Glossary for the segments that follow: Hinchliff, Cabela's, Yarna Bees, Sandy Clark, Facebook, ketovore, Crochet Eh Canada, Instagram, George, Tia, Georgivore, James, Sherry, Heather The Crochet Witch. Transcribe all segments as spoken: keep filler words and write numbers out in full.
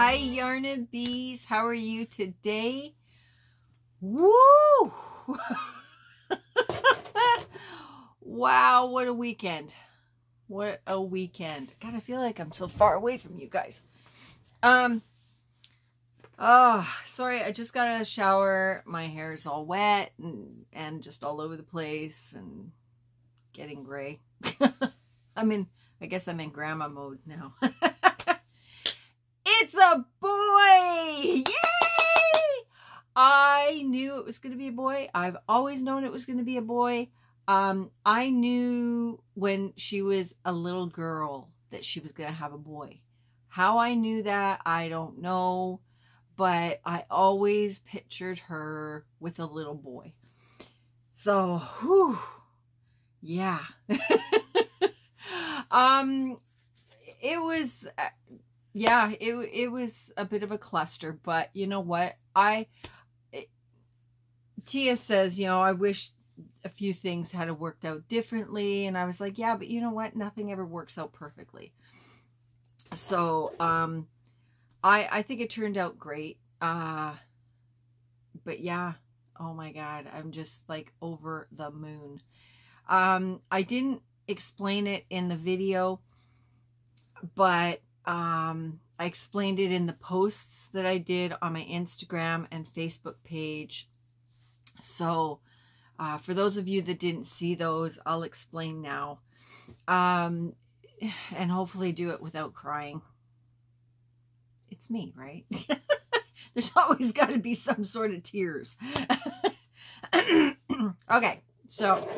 Hi, Yarna Bees. How are you today? Woo! Wow, what a weekend. What a weekend. God, I feel like I'm so far away from you guys. Um, oh, sorry. I just got out of the shower. My hair is all wet and, and just all over the place and getting gray. I'm in, I guess I'm in grandma mode now. It's a boy! Yay! I knew it was going to be a boy. I've always known it was going to be a boy. Um, I knew when she was a little girl that she was going to have a boy. How I knew that, I don't know. But I always pictured her with a little boy. So, whew. Yeah. um, it was... Yeah, it it was a bit of a cluster, but you know what? I it, Tia says, you know, I wish a few things had worked out differently, and I was like, yeah, but you know what? Nothing ever works out perfectly. So, um I I think it turned out great. Uh but yeah, oh my God, I'm just like over the moon. Um I didn't explain it in the video, but Um, I explained it in the posts that I did on my Instagram and Facebook page. So, uh, for those of you that didn't see those, I'll explain now. Um, and hopefully do it without crying. It's me, right? There's always got to be some sort of tears. Okay, so...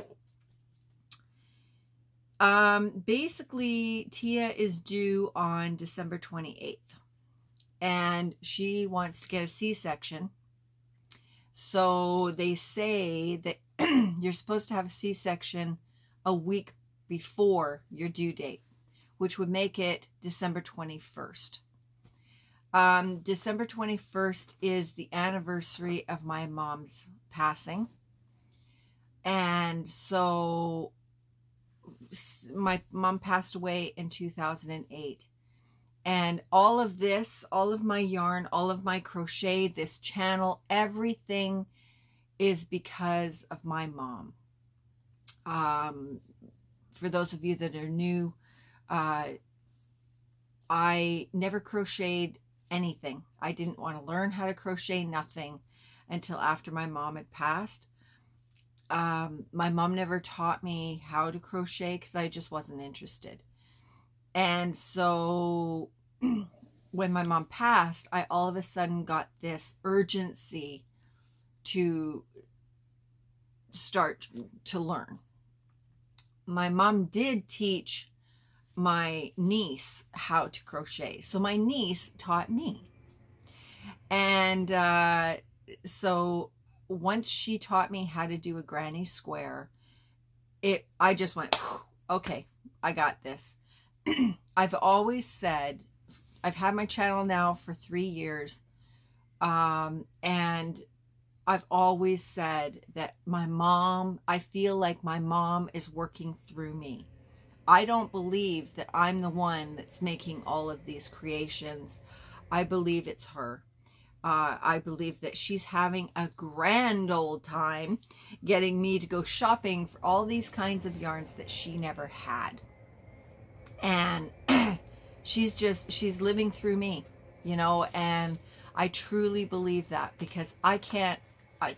Um, basically Tia is due on December twenty-eighth and she wants to get a C section. So they say that you're supposed to have a C section a week before your due date, which would make it December twenty-first. Um, December twenty-first is the anniversary of my mom's passing. And so... my mom passed away in two thousand eight, and all of this, all of my yarn, all of my crochet, this channel, everything is because of my mom. Um, for those of you that are new, uh, I never crocheted anything. I didn't want to learn how to crochet, nothing, until after my mom had passed. Um, my mom never taught me how to crochet because I just wasn't interested. And so when my mom passed, I all of a sudden got this urgency to start to learn. My mom did teach my niece how to crochet. So my niece taught me. And uh, so... once she taught me how to do a granny square, it I just went, okay, I got this. I've always said, I've had my channel now for three years, um, and I've always said that my mom, I feel like my mom is working through me. I don't believe that I'm the one that's making all of these creations. I believe it's her. Uh, I believe that she's having a grand old time getting me to go shopping for all these kinds of yarns that she never had. And she's just, she's living through me, you know, and I truly believe that because I can't, I,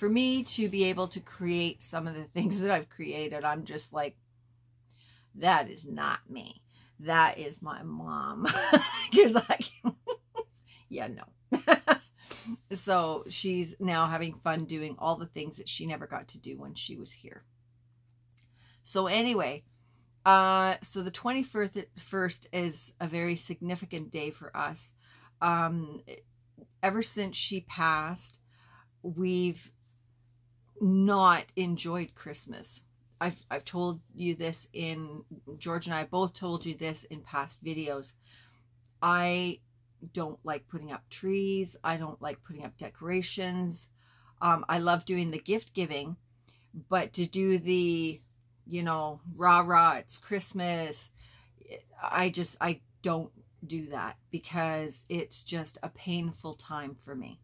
for me to be able to create some of the things that I've created, I'm just like, that is not me. That is my mom. Because I can't. Yeah, no. So she's now having fun doing all the things that she never got to do when she was here. So anyway, uh, so the twenty-first is a very significant day for us. Um, ever since she passed, we've not enjoyed Christmas. I've, I've told you this in, George and I both told you this in past videos. I... don't like putting up trees. I don't like putting up decorations. Um, I love doing the gift giving, but to do the, you know, rah, rah, it's Christmas. I just, I don't do that because it's just a painful time for me.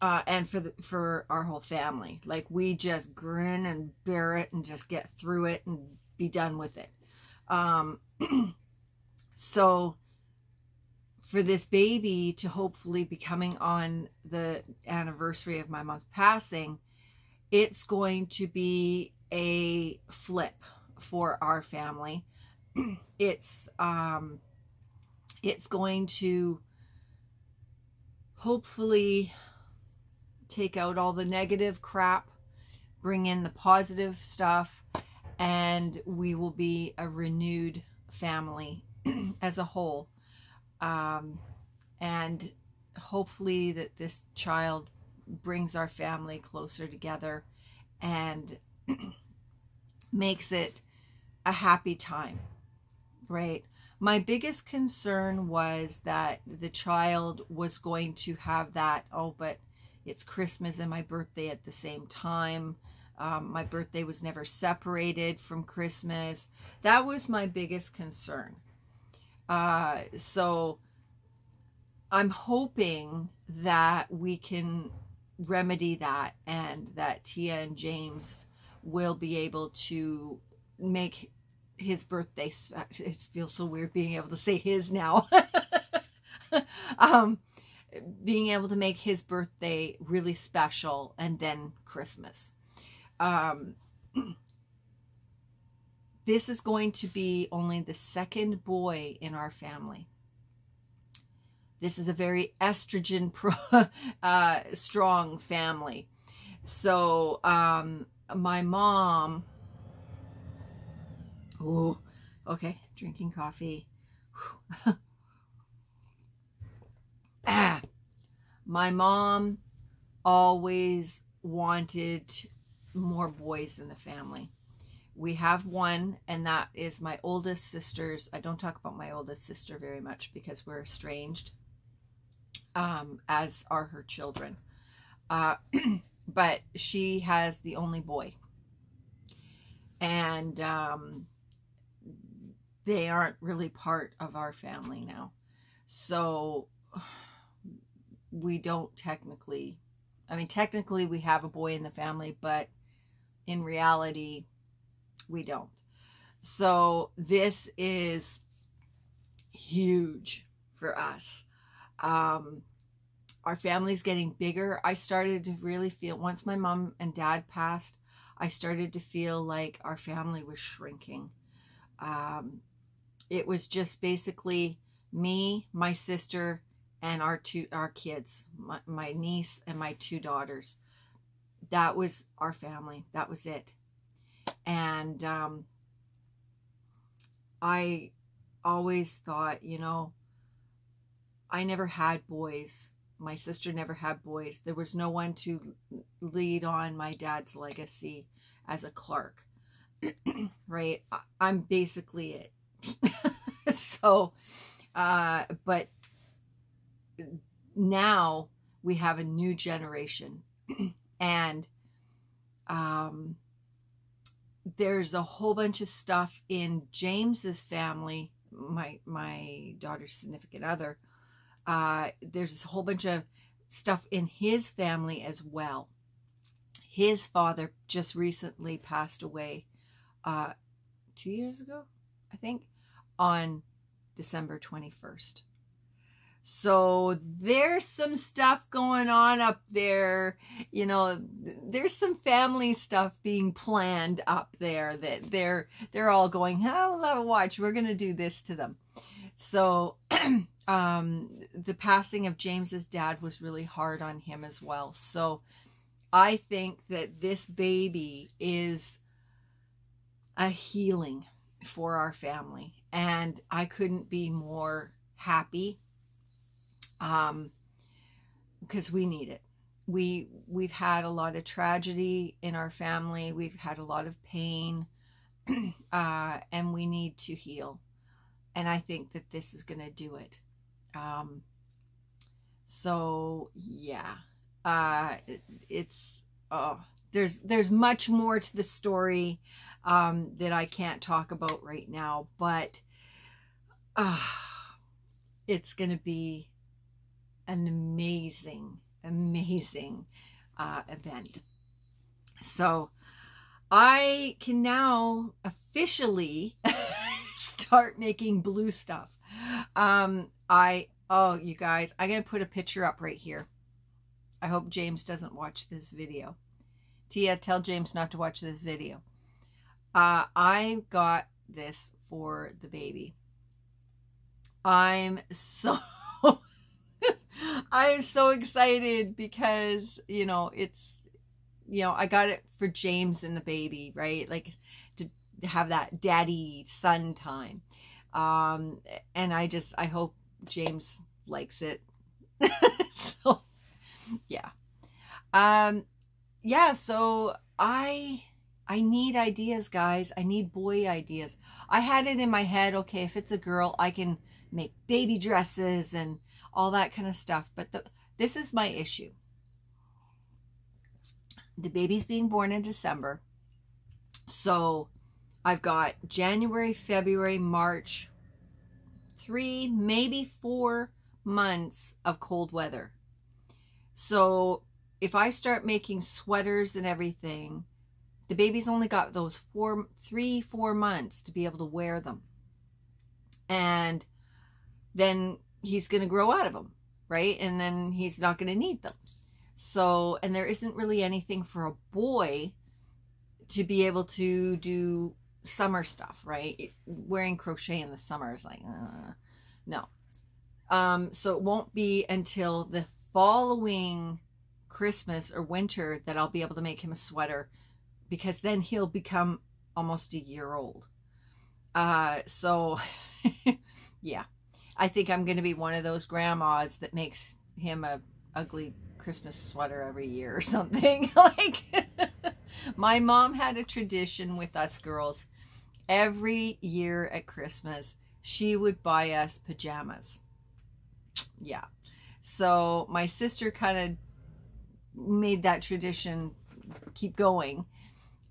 Uh, and for the, for our whole family. Like, we just grin and bear it and just get through it and be done with it. Um, so for this baby to hopefully be coming on the anniversary of my mom's passing, it's going to be a flip for our family. It's, um, it's going to hopefully take out all the negative crap, bring in the positive stuff, and we will be a renewed family as a whole. Um, and hopefully that this child brings our family closer together and makes it a happy time, right? My biggest concern was that the child was going to have that, oh, but it's Christmas and my birthday at the same time. Um, my birthday was never separated from Christmas. That was my biggest concern. Uh, so I'm hoping that we can remedy that and that Tia and James will be able to make his birthday. It feels so weird being able to say his now. um, being able to make his birthday really special and then Christmas. Um, this is going to be only the second boy in our family. This is a very estrogen pro, uh, strong family. So, um, my mom, oh, okay. Drinking coffee. My mom always wanted more boys in the family. We have one, and that is my oldest sister's. I don't talk about my oldest sister very much because we're estranged, um, as are her children. Uh, but she has the only boy. And um, they aren't really part of our family now. So we don't technically, I mean, technically we have a boy in the family, but in reality, we don't. So this is huge for us. Um, our family's getting bigger. I started to really feel, once my mom and dad passed, I started to feel like our family was shrinking. Um, it was just basically me, my sister, and our two, our kids, my, my niece and my two daughters. That was our family. That was it. And, um, I always thought, you know, I never had boys. My sister never had boys. There was no one to lead on my dad's legacy as a Clark, right? I, I'm basically it. So, uh, but now we have a new generation and, um, there's a whole bunch of stuff in James's family. My, my daughter's significant other, uh, there's a whole bunch of stuff in his family as well. His father just recently passed away, uh, two years ago, I think, on December twenty-first. So there's some stuff going on up there. You know, there's some family stuff being planned up there that they're, they're all going, oh, well, watch, we're going to do this to them. So, um, the passing of James's dad was really hard on him as well. So I think that this baby is a healing for our family, and I couldn't be more happy. Um, because we need it. We, we've had a lot of tragedy in our family. We've had a lot of pain, uh, and we need to heal. And I think that this is going to do it. Um, so yeah, uh, it, it's, oh, there's, there's much more to the story, um, that I can't talk about right now, but, uh, it's going to be an amazing, amazing uh, event. So I can now officially start making blue stuff. Um, I, oh, you guys, I'm going to put a picture up right here. I hope James doesn't watch this video. Tia, tell James not to watch this video. Uh, I got this for the baby. I'm so, I'm so excited because, you know, it's, you know, I got it for James and the baby, right? Like to have that daddy son time. Um, and I just, I hope James likes it. So, yeah. Um, yeah. So I, I need ideas, guys. I need boy ideas. I had it in my head. Okay. If it's a girl, I can make baby dresses and all that kind of stuff. But the, this is my issue. The baby's being born in December. So I've got January, February, March, three, maybe four months of cold weather. So if I start making sweaters and everything, the baby's only got those four, three, four months to be able to wear them. And then he's going to grow out of them, right? And then he's not going to need them. So, and there isn't really anything for a boy to be able to do summer stuff, right? It, wearing crochet in the summer is like, uh, no. Um, so it won't be until the following Christmas or winter that I'll be able to make him a sweater, because then he'll become almost a year old. Uh, so yeah, I think I'm going to be one of those grandmas that makes him a ugly Christmas sweater every year or something. Like my mom had a tradition with us girls. Every year at Christmas, she would buy us pajamas. Yeah. So my sister kind of made that tradition keep going.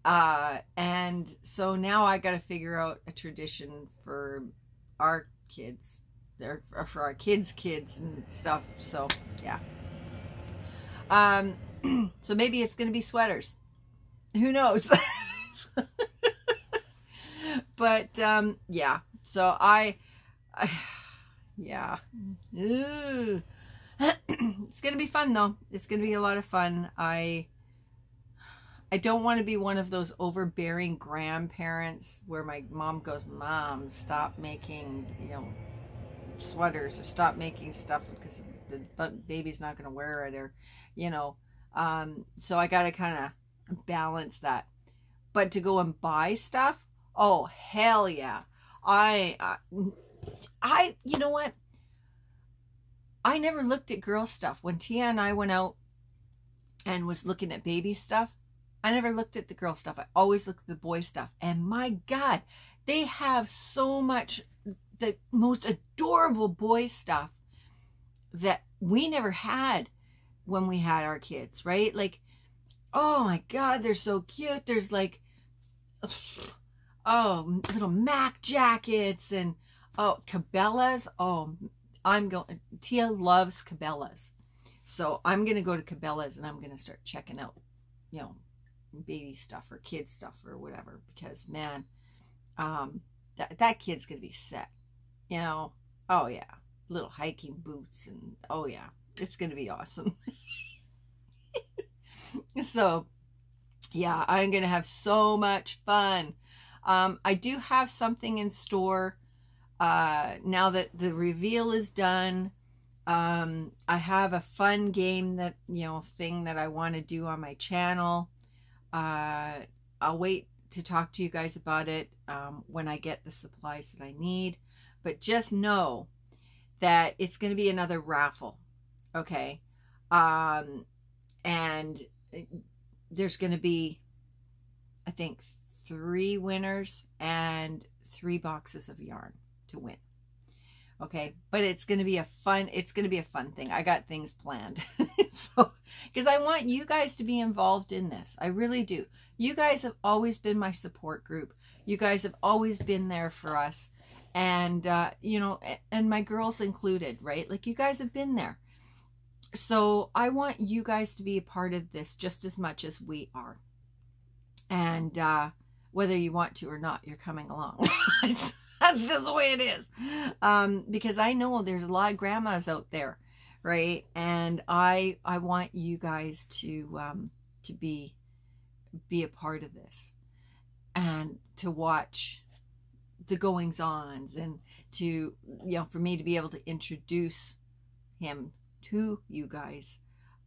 Uh, and so now I got to figure out a tradition for our kids, or for our kids' kids and stuff. So yeah. Um, so maybe it's going to be sweaters. Who knows? But, um, yeah. So I, I yeah. Ooh. It's going to be fun though. It's going to be a lot of fun. I, I don't want to be one of those overbearing grandparents where my mom goes, Mom, stop making, you know, sweaters, or stop making stuff because the baby's not going to wear it, or, you know, um, so I got to kind of balance that. But to go and buy stuff, oh, hell yeah. I, I, I, you know what? I never looked at girl stuff. When Tia and I went out and was looking at baby stuff, I never looked at the girl stuff. I always looked at the boy stuff. And my God, they have so much, the most adorable boy stuff that we never had when we had our kids, right? Like, oh my God, they're so cute. There's like, oh, little Mac jackets and, oh, Cabela's. Oh, I'm going, Tia loves Cabela's. So I'm going to go to Cabela's and I'm going to start checking out, you know, baby stuff or kid stuff or whatever, because man, um, that, that kid's going to be set, you know? Oh yeah. Little hiking boots and oh yeah, it's going to be awesome. So yeah, I'm going to have so much fun. Um, I do have something in store. Uh, now that the reveal is done, um, I have a fun game that, you know, thing that I want to do on my channel. Uh, I'll wait to talk to you guys about it um, when I get the supplies that I need. But just know that it's going to be another raffle, okay? Um, and there's going to be, I think, three winners and three boxes of yarn to win, okay? But it's going to be a fun, it's going to be a fun thing. I got things planned. So, because I want you guys to be involved in this. I really do. You guys have always been my support group. You guys have always been there for us. and uh, you know, and my girls included, right? Like, you guys have been there. So I want you guys to be a part of this just as much as we are. And uh, whether you want to or not, you're coming along. That's just the way it is. Um, because I know there's a lot of grandmas out there, right? And I I want you guys to um, to be be a part of this, and to watch the goings-ons, and to, you know, for me to be able to introduce him to you guys.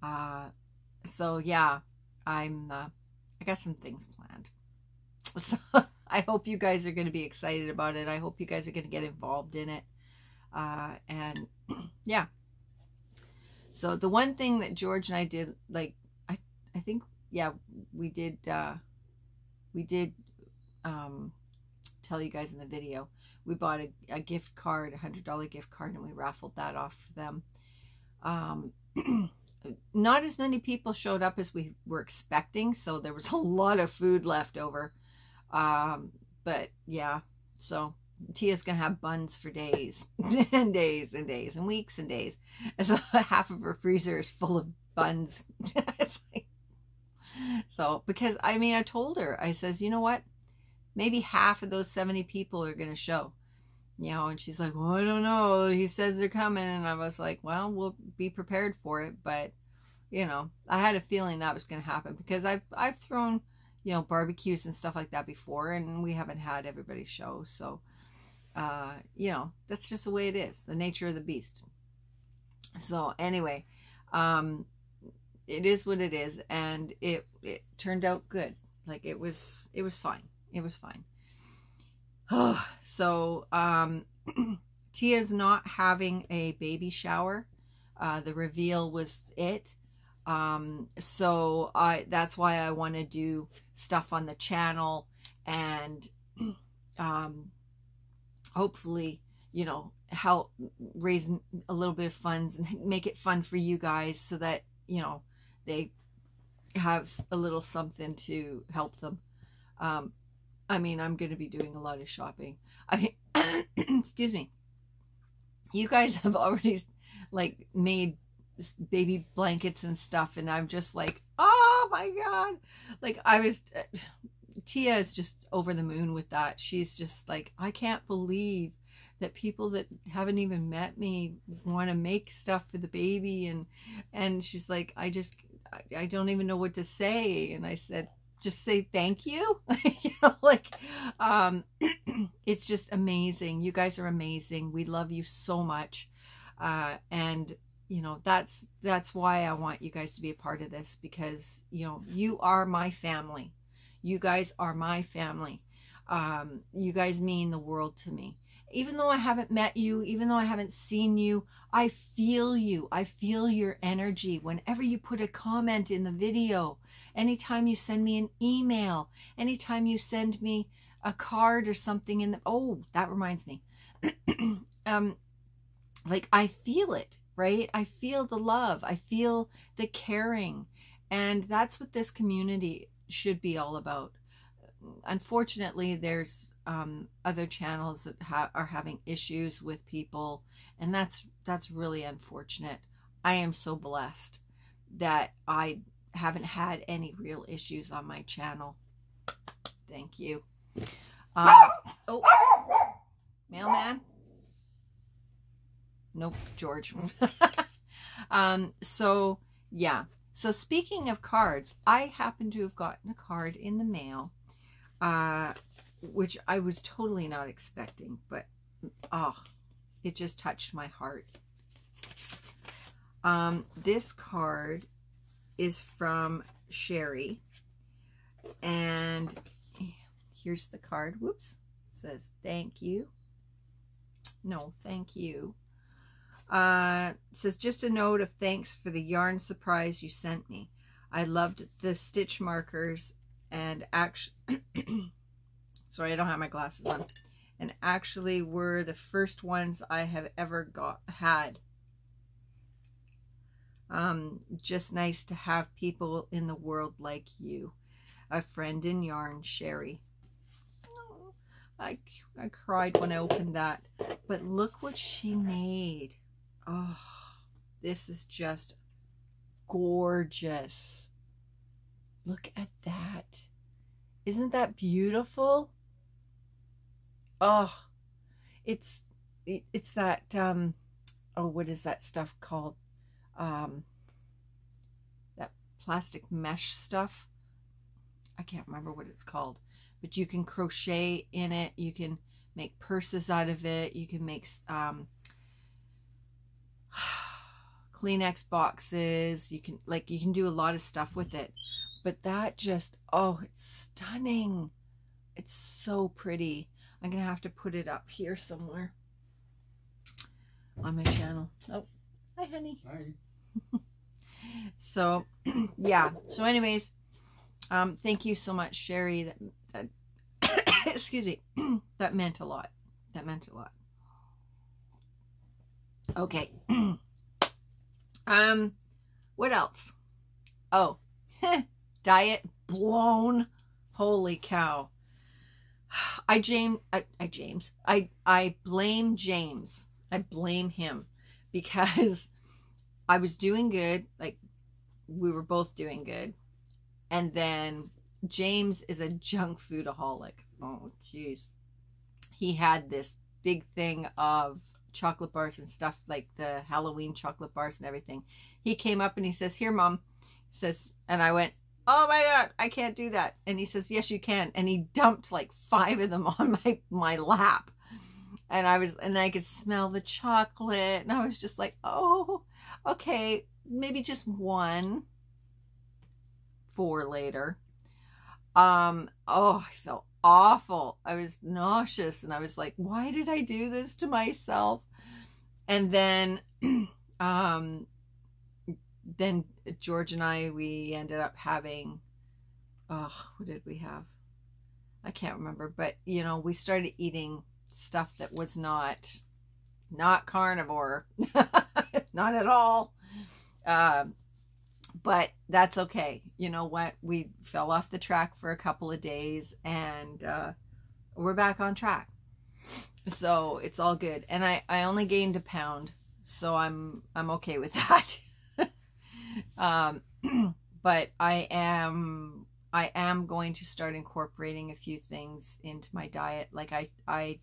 Uh, so yeah, I'm uh, I got some things planned. So I hope you guys are going to be excited about it. I hope you guys are going to get involved in it. Uh, and yeah. So the one thing that George and I did, like, I, I think, yeah, we did, uh, we did, um, tell you guys in the video, we bought a, a gift card, a hundred dollar gift card, and we raffled that off for them. Um, not as many people showed up as we were expecting. So there was a lot of food left over. Um, but yeah, so Tia's going to have buns for days and days and days and weeks and days. And so half of her freezer is full of buns. It's like, so, because I mean, I told her, I says, you know what, maybe half of those seventy people are going to show, you know, and she's like, well, I don't know. He says they're coming. And I was like, well, we'll be prepared for it. But you know, I had a feeling that was going to happen, because I've, I've thrown, you know, barbecues and stuff like that before, and we haven't had everybody show. So, uh, you know, that's just the way it is, the nature of the beast. So anyway, um, it is what it is. And it, it turned out good. Like, it was, it was fine. It was fine. Oh, so, um, Tia's not having a baby shower. Uh, the reveal was it. Um, so I, that's why I want to do stuff on the channel, and, um, hopefully, you know, help raise a little bit of funds and make it fun for you guys, so that, you know, they have a little something to help them. Um, I mean, I'm going to be doing a lot of shopping. I mean, excuse me. You guys have already, like, made baby blankets and stuff, and I'm just like, oh my god, like, I was uh, Tia is just over the moon with that. She's just like, I can't believe that people that haven't even met me want to make stuff for the baby, and and she's like, I just I, I don't even know what to say. And I said, just say thank you. You know, like, um it's just amazing. You guys are amazing. We love you so much. Uh and you know, that's, that's why I want you guys to be a part of this, because, you know, you are my family. You guys are my family. Um, you guys mean the world to me. Even though I haven't met you, even though I haven't seen you, I feel you. I feel your energy. Whenever you put a comment in the video, anytime you send me an email, anytime you send me a card or something in the, oh, that reminds me. um, like, I feel it. Right? I feel the love. I feel the caring. And that's what this community should be all about. Unfortunately, there's um, other channels that ha are having issues with people. And that's, that's really unfortunate. I am so blessed that I haven't had any real issues on my channel. Thank you. Uh, oh, mailman. Nope, George. um, so, yeah. So, speaking of cards, I happen to have gotten a card in the mail, uh, which I was totally not expecting, but, oh, it just touched my heart. Um, this card is from Sherry, and here's the card. Whoops. It says, thank you. No, thank you. Uh, it says, just a note of thanks for the yarn surprise you sent me. I loved the stitch markers, and actually, sorry, I don't have my glasses on, and actually were the first ones I have ever got, had. Um, just nice to have people in the world like you. A friend in yarn, Sherry. I, I cried when I opened that. But look what she made. Oh, this is just gorgeous. Look at that. Isn't that beautiful? Oh, it's it's that um oh, what is that stuff called? Um that plastic mesh stuff. I can't remember what it's called, but you can crochet in it, you can make purses out of it, you can make um Kleenex boxes, you can like you can do a lot of stuff with it. But that just, oh, it's stunning. It's so pretty. I'm gonna have to put it up here somewhere on my channel. Oh, hi honey. Hi. So yeah, so anyways, um thank you so much, Sherry. That, that excuse me, that meant a lot. That meant a lot. Okay. Um what else? Oh, diet blown. Holy cow. I James I, I James I I blame James. I blame him because I was doing good, like we were both doing good, and then James is a junk foodaholic. Oh jeez. He had this big thing of chocolate bars and stuff, like the Halloween chocolate bars and everything. He came up and he says, "Here, Mom," he says, and I went, "Oh my God, I can't do that." And he says, "Yes, you can." And he dumped like five of them on my, my lap. And I was, and I could smell the chocolate. And I was just like, oh, okay, maybe just one. Four later. Um, oh, I felt awful. I was nauseous. And I was like, why did I do this to myself? And then, um, then George and I, we ended up having, oh, what did we have? I can't remember, but you know, we started eating stuff that was not, not carnivore, not at all. Um, but that's okay. You know what? We fell off the track for a couple of days and, uh, we're back on track. So it's all good. And I, I only gained a pound, so I'm, I'm okay with that. Um, but I am, I am going to start incorporating a few things into my diet. Like I, I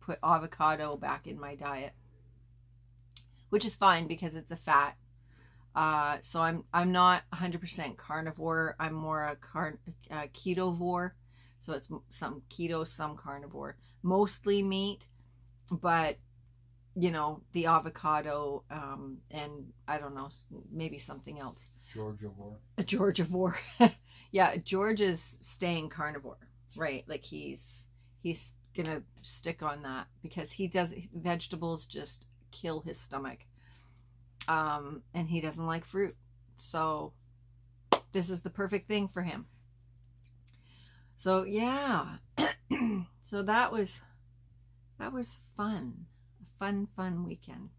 put avocado back in my diet, which is fine because it's a fat. Uh, so I'm, I'm not a hundred percent carnivore. I'm more a car, uh, ketovore. So it's some keto, some carnivore, mostly meat, but you know, the avocado, um, and I don't know, maybe something else. Georgivore. A Georgivore. Yeah. George is staying carnivore, right? Like he's, he's going to stick on that because he does vegetables just kill his stomach. Um, and he doesn't like fruit. So this is the perfect thing for him. So yeah. So that was, that was fun. Fun, fun weekend.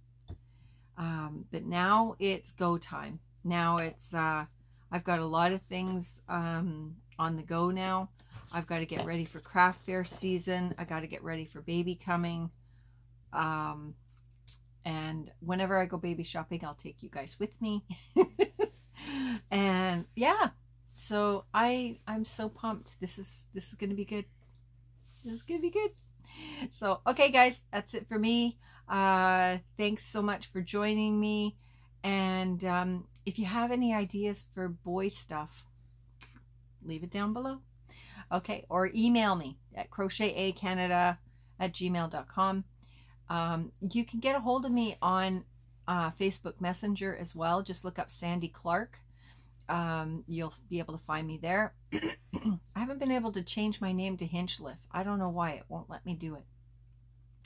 Um, but now it's go time. Now it's, uh, I've got a lot of things, um, on the go now. I've got to get ready for craft fair season. I got to get ready for baby coming. Um, and whenever I go baby shopping, I'll take you guys with me. And yeah, so I, I'm so pumped. This is, this is going to be good. This is going to be good. So, okay guys, that's it for me. Uh, thanks so much for joining me. And um, if you have any ideas for boy stuff, leave it down below. Okay, or email me at crochet a canada at gmail dot com. Um, you can get a hold of me on uh, Facebook Messenger as well. Just look up Sandy Clark. Um, you'll be able to find me there. I haven't been able to change my name to Hinchliff. I don't know why it won't let me do it.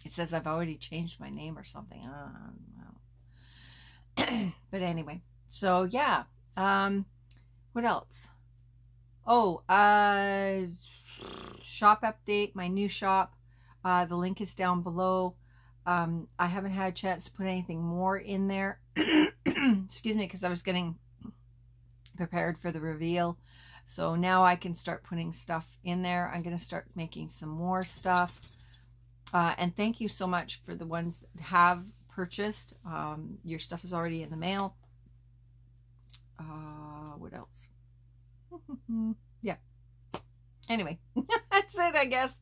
It says I've already changed my name or something. Uh, well. But anyway, so yeah. Um, what else? Oh, uh, shop update, my new shop. Uh, the link is down below. Um, I haven't had a chance to put anything more in there. Excuse me, because I was getting prepared for the reveal. So now I can start putting stuff in there. I'm going to start making some more stuff. Uh, and thank you so much for the ones that have purchased. Um, your stuff is already in the mail. Uh, what else? Yeah. Anyway, that's it, I guess.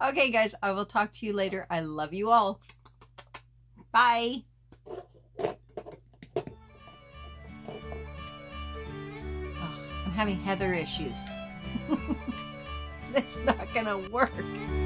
Okay, guys, I will talk to you later. I love you all. Bye. Oh, I'm having Heather issues. It's not gonna work.